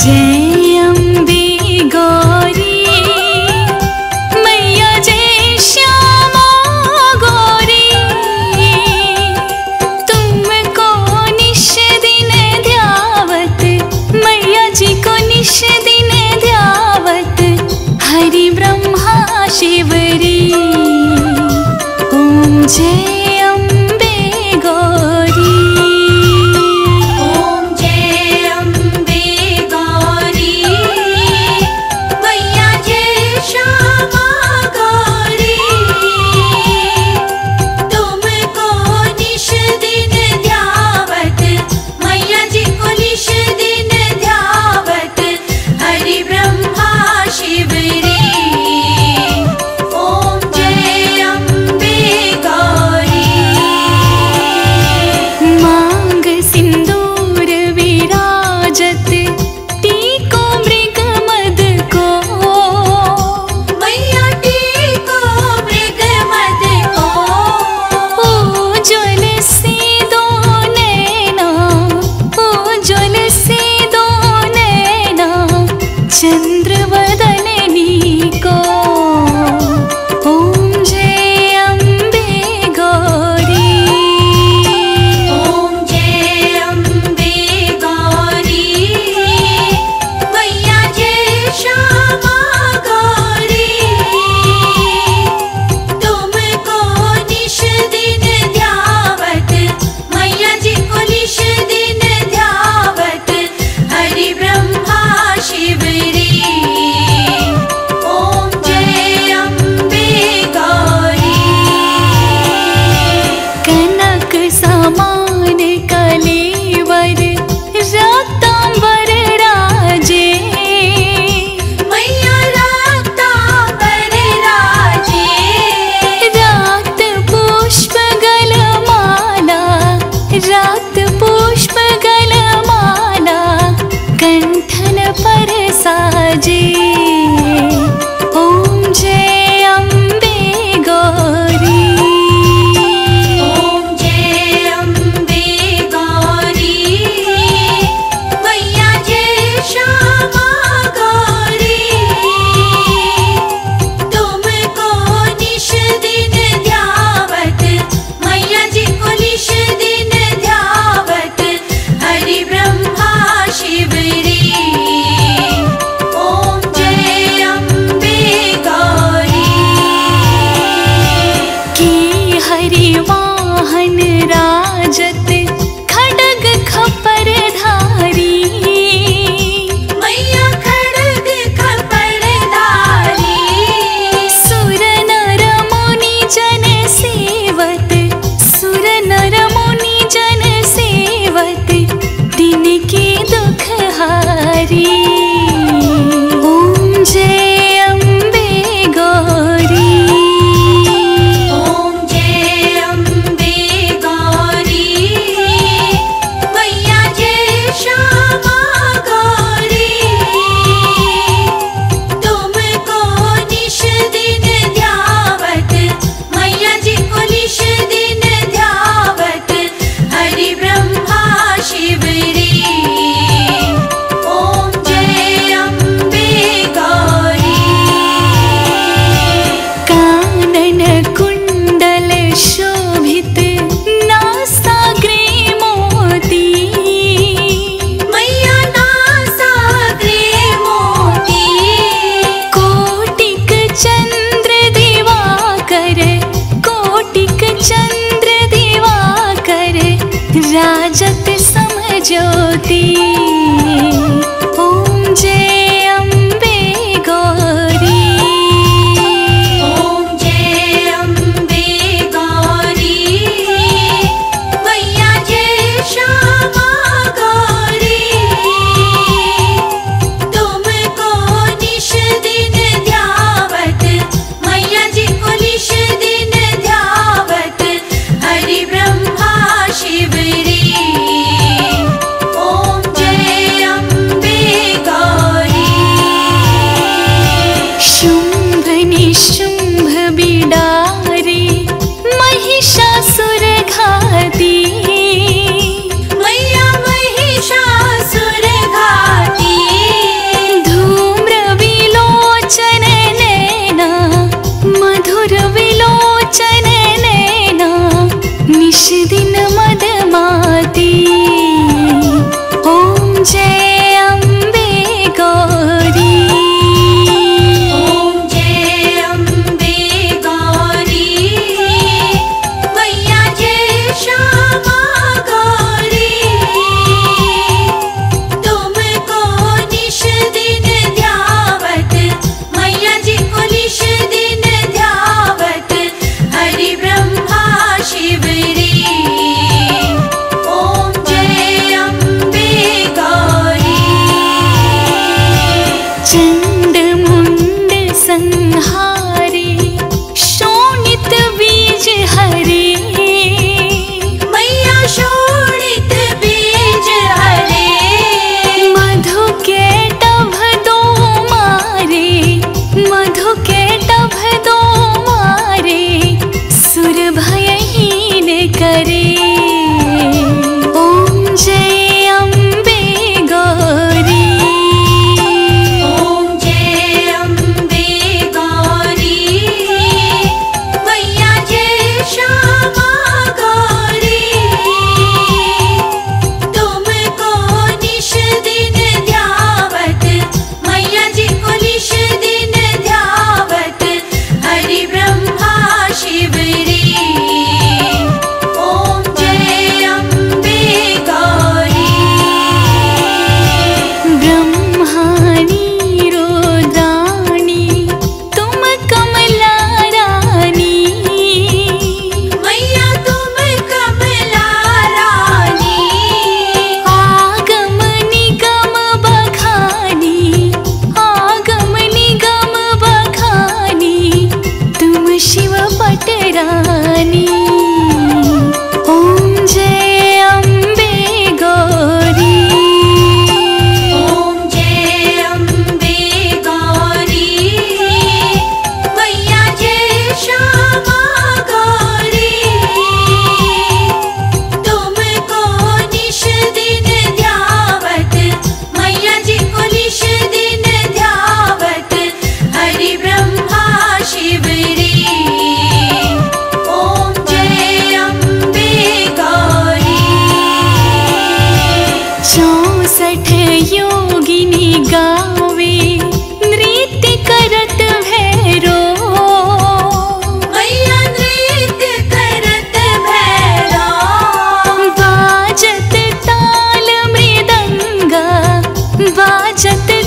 जय अम्बे गौरी मैया, जय श्यामा गौरी। तुमको निश दिन ध्यावत, मैया जी को निश दिन ध्यावत। हरि ब्रह्मा शिवरी, ओम जय शिवरी।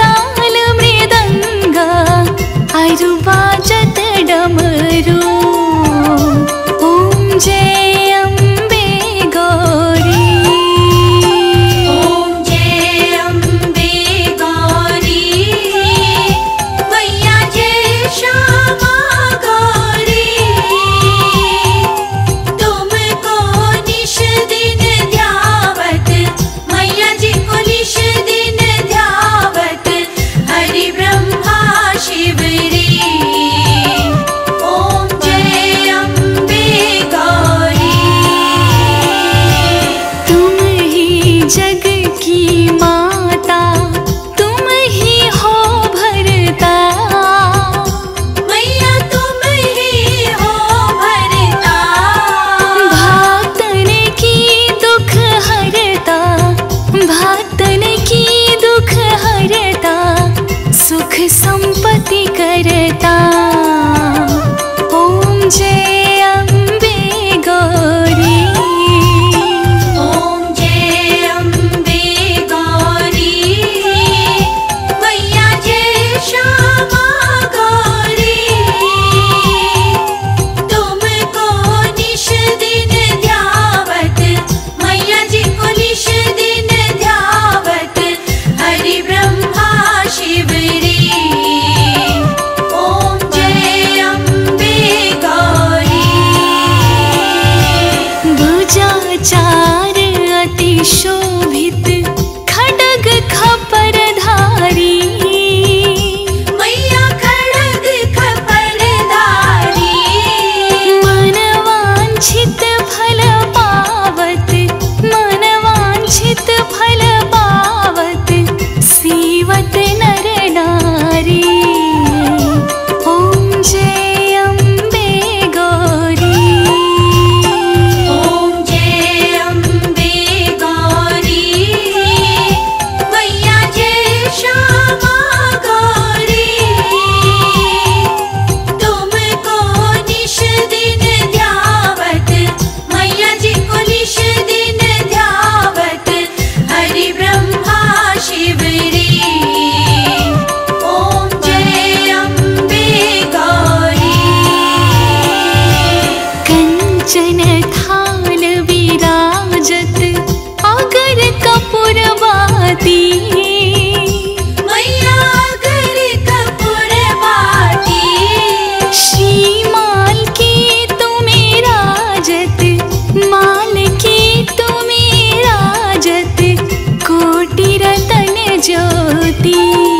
ताल मृदंगा आयु वाजत डमरू। ओम जय अम्बे गौरी, ओम जय अम्बे गौरी, वैया जय श्यामा गौरी। तुमको निश दिन ध्यावत, मैया जी को निश दिन ध्यावत, हरि ब्रह्मा शिवरी। संपत्ति करता ओम जय चार अति शोभित खड्ग खपर धारी। मैया खड्ग खपर धारी, मन वांछित फल पावत, मन वांछित फल पावत, सीवत नर नारी। ओम जय ज्योति।